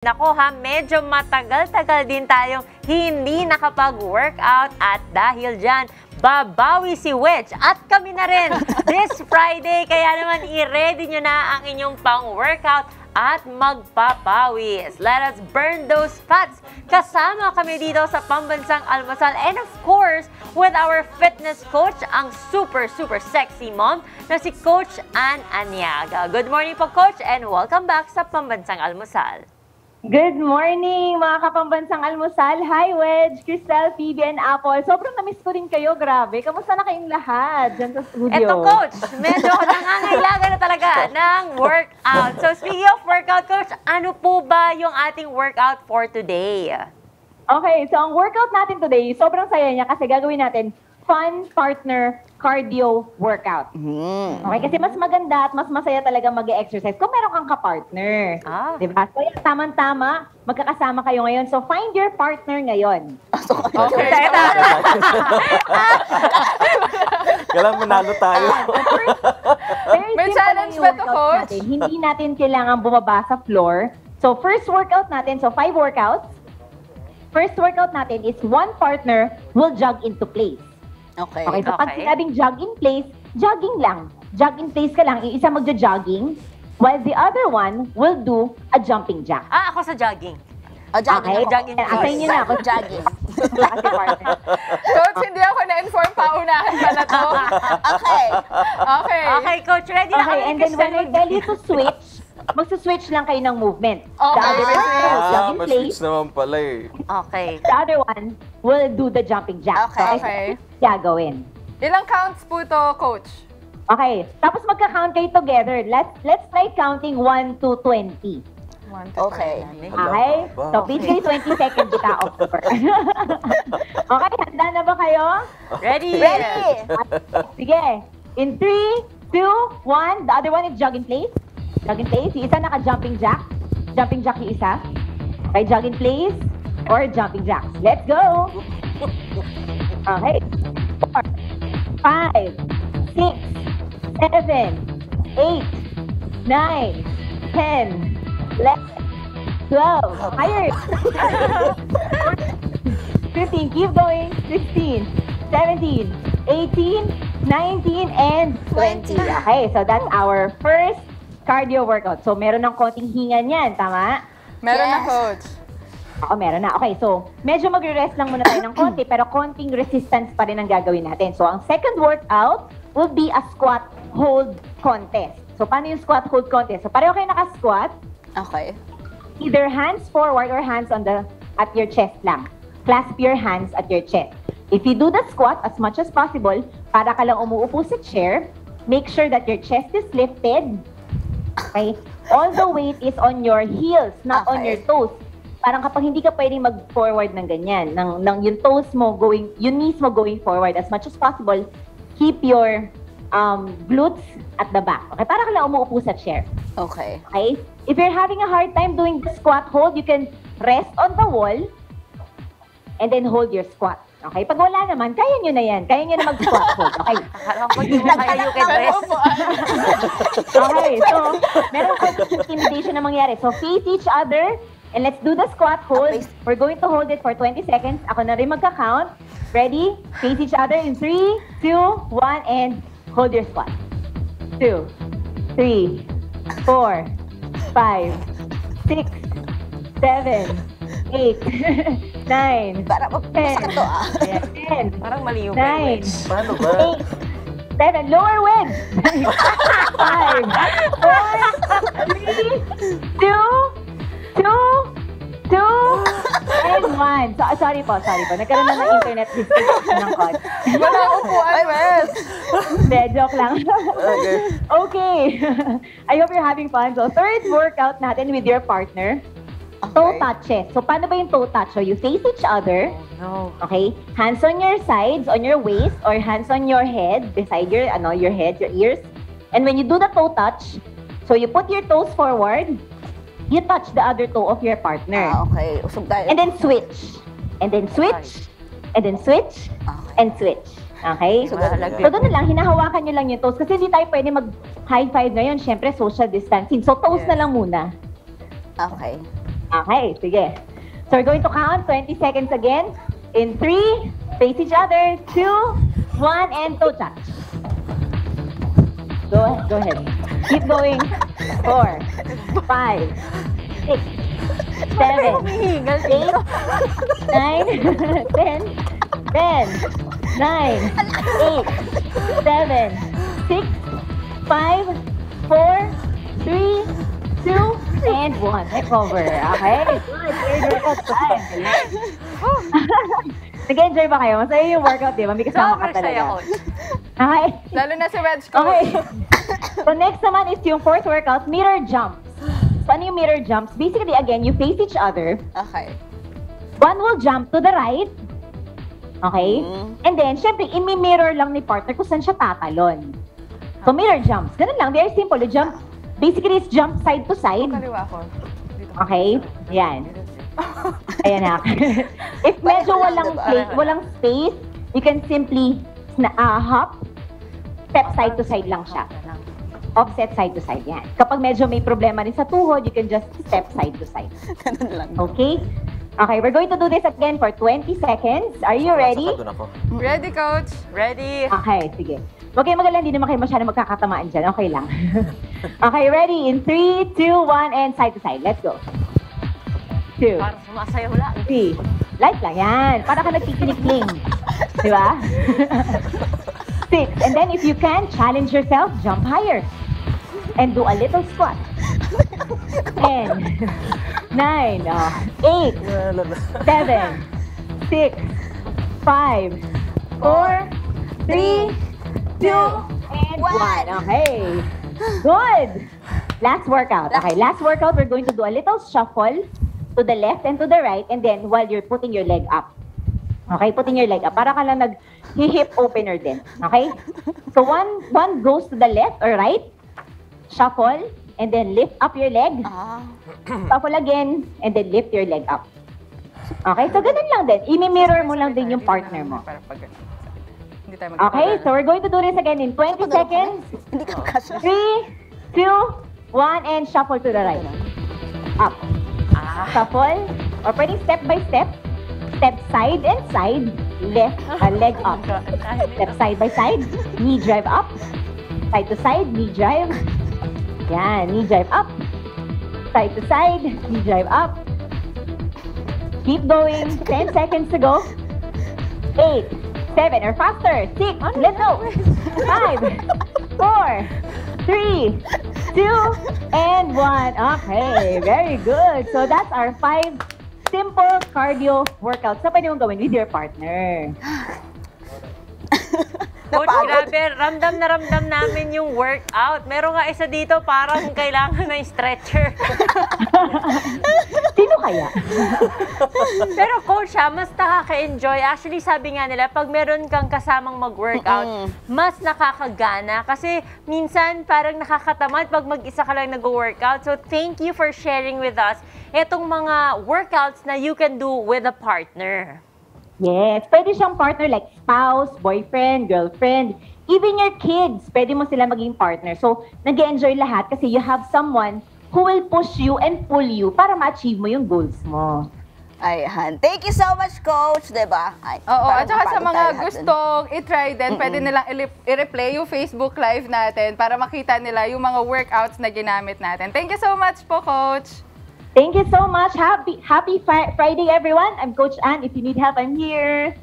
Nako ha, medyo matagal-tagal din tayong hindi nakapag-workout at dahil dyan, babawi si Wedge at kami na rin this Friday. Kaya naman, i-ready nyo na ang inyong pang-workout at magpapawis. Let us burn those fats. Kasama kami dito sa Pambansang Almusal and of course, with our fitness coach, ang super sexy mom na si Coach Anne Aniag. Good morning po, Coach, and welcome back sa Pambansang Almusal. Good morning, mga kapambansang almusal. Hi, Wedge, Crystal, Phoebe, and Apple. Sobrang namiss ko rin kayo. Grabe. Kamusta na kayong lahat dyan sa studio? Eto, Coach. Medyo nangangailangan na talaga ng workout. So, speaking of workout, Coach, ano po ba yung ating workout for today? Okay, so ang workout natin today, sobrang saya niya kasi gagawin natin fun partner cardio workout. Okay, kasi mas maganda at mas masaya talaga mag-exercise kung meron kang ka-partner. Diba? So, tamang-tama, magkakasama kayo ngayon. So, find your partner ngayon. Okay. Kailangan manalo tayo. May challenge ba ito, Coach? Hindi natin kailangan bumaba sa floor. So, first workout natin, so 5 workouts. First workout natin is one partner will jog into place. Okay, so pag sinabing jog in place, jogging lang. Jog in place ka lang, yung isa magja-jogging, while the other one will do a jumping jack. Ako sa jogging. Jogging. Jogging. Assign nyo na ako, jogging. Coach, hindi ako na-inform pa, unahan ka na to. Okay, Coach, ready na kami. And then when I tell you to switch, magsuswitch lang kayo ng movement. Mag-switch naman pala eh. Okay. The other one will do the jumping jack. Okay. Gagawin. Ilang counts po ito, Coach? Okay. Tapos magka-count kayo together. Let's try counting 1 to 20. Okay. Okay? So, please kayo 20 seconds kita off the floor. Okay, handa na ba kayo? Ready! Sige. In 3, 2, 1. The other one is jog in place. Jog in place. Yung isa naka-jumping jack. Jumping jack yung isa. Okay, jog in place or jumping jack. Let's go! Okay. 4, 5, 6, 7, 8, 9, 10, 11, 12. Higher. 15. Keep going. 16, 17, 18, 19, and 20. Okay, so that's our first cardio workout. So, meron ng konting hinga niyan, tama? Meron na, Coach. Oo, meron na. Okay, so, medyo mag-rest lang muna tayo ng konti, pero konting resistance pa rin ang gagawin natin. So, ang second workout will be a squat hold contest. So, paano yung squat hold contest? So, pareho kayo naka-squat. Okay. Either hands forward or hands at your chest lang. Clasp your hands at your chest. If you do the squat as much as possible, para ka lang umuupo sa chair, make sure that your chest is lifted. Okay? All the weight is on your heels, not on your toes. Parang kapag hindi ka pwedeng mag-forward ng ganyan, ng yung toes mo going, yung knees mo going forward as much as possible, keep your glutes at the back. Okay? Para ka lang umuupo sa chair. Okay? If you're having a hard time doing the squat hold, you can rest on the wall and then hold your squat. Okay, pag wala naman, kaya nyo na yan. Kaya nyo na mag-squat hold. Okay. Alam ko yung kayo kay rest. Okay, so meron ko intimidation na mangyari. So face each other and let's do the squat hold. We're going to hold it for 20 seconds. Ako na rin magka-count. Ready? Face each other in 3, 2, 1, and hold your squat. 2, 3, 4, 5, 6, 7, 8, 9, 10, 10, 9, 8, 7, lower wedge, 5, 4, 3, 2, 1. Sorry po. Nagkaroon na ng internet disconnection ng coach. Wala upuan, Wes. Hindi, joke lang. Okay. I hope you're having fun. So, third workout natin with your partner. Toe touches. So, paano ba yung toe touch? So, you face each other. Okay? Hands on your sides, on your waist, or hands on your head, beside your head, your ears. And when you do the toe touch, so you put your toes forward, you touch the other toe of your partner. Okay. And then switch. And then switch. And then switch. And switch. Okay? So, doon na lang, hinahawakan nyo lang yung toes. Kasi hindi tayo pwede mag-high five ngayon. Siyempre, social distancing. So, toes na lang muna. Okay. Okay, sige. So we're going to count 20 seconds again. In 3, face each other, 2, 1, and toe touch. Go ahead. Keep going. 4, 5, 6, 7, 8, 9, 8, 7, 6, 5, 4, 3, 2, and 1. Neck over. Okay? Good. Great workout time. Nag-enjoy ba kayo? Masaya yung workout, di ba? May kasama ka talaga. Okay. Lalo na si Reg ko. Okay. So next naman is yung fourth workout, mirror jumps. So ano yung mirror jumps? Basically, again, you face each other. Okay. One will jump to the right. Okay? And then, syempre, imi-mirror lang ni partner kung saan siya tatalon. So mirror jumps. Ganun lang. Very simple. You jump. Basically, it's jump side to side. Okay? Ayan. Ayan na. If medyo walang space, you can simply hop, step side to side lang siya. Offset side to side. Yan. Kapag medyo may problema rin sa tuhod, you can just step side to side. Okay? Okay, we're going to do this again for 20 seconds. Are you ready? Ready, Coach. Ready. Okay, sige. Okay, magalang, hindi naman kayo masyadong magkakatamaan dyan. Okay lang. Okay, ready? In 3, 2, 1, and side to side. Let's go. 2. Para sumasayaw lang. 3. Light lang, yan. Para ka nagpipinikling. Di ba? 6. And then if you can, challenge yourself, jump higher. And do a little squat. 10, 9, 8, 7, 6, 5, 4, 3, 2, and 1. Okay. Good. Last workout. Okay, last workout, we're going to do a little shuffle to the left and to the right, and then while you're putting your leg up. Okay, putting your leg up. Para ka lang nag-hip opener din. Okay? So one goes to the left or right, shuffle, and then lift up your leg. Shuffle again, and then lift your leg up. Okay, so ganun lang din. I-mirror mo lang din yung partner mo. Okay, so we're going to do this again in 20 seconds. 3, 2, 1, and shuffle to the right. Up. Shuffle. Or pwedeng step by step. Step side and side. Left leg up. Step side by side. Knee drive up. Side to side. Knee drive. Yan. Knee drive up. Side to side. Knee drive up. Keep going. 10 seconds to go. 8, 7 or faster. 6. Let's go. 5, 4, 3, 2, and 1. Okay, very good. So that's our 5 simple cardio workouts na pwede mong gawin with your partner. Coach, grabe, ramdam na ramdam namin yung workout. Meron nga isa dito, parang kailangan ng stretcher. Sino kaya? Pero Coach, mas nakaka-enjoy. Actually, sabi nga nila, pag meron kang kasamang mag-workout, mas nakakagana. Kasi minsan, parang nakakatamad pag mag-isa ka lang nag-workout. So, thank you for sharing with us itong mga workouts na you can do with a partner. Yes, pwede siyang partner like spouse, boyfriend, girlfriend, even your kids, pwede mo sila maging partner. So, nag-enjoy lahat kasi you have someone who will push you and pull you para ma-achieve mo yung goals mo. Ayan. Thank you so much, Coach. Diba? Oo, at saka sa mga gustong itry din, pwede nilang i-replay yung Facebook Live natin para makita nila yung mga workouts na ginamit natin. Thank you so much po, Coach. Thank you so much. Happy Friday, everyone. I'm Coach Anne. If you need help, I'm here.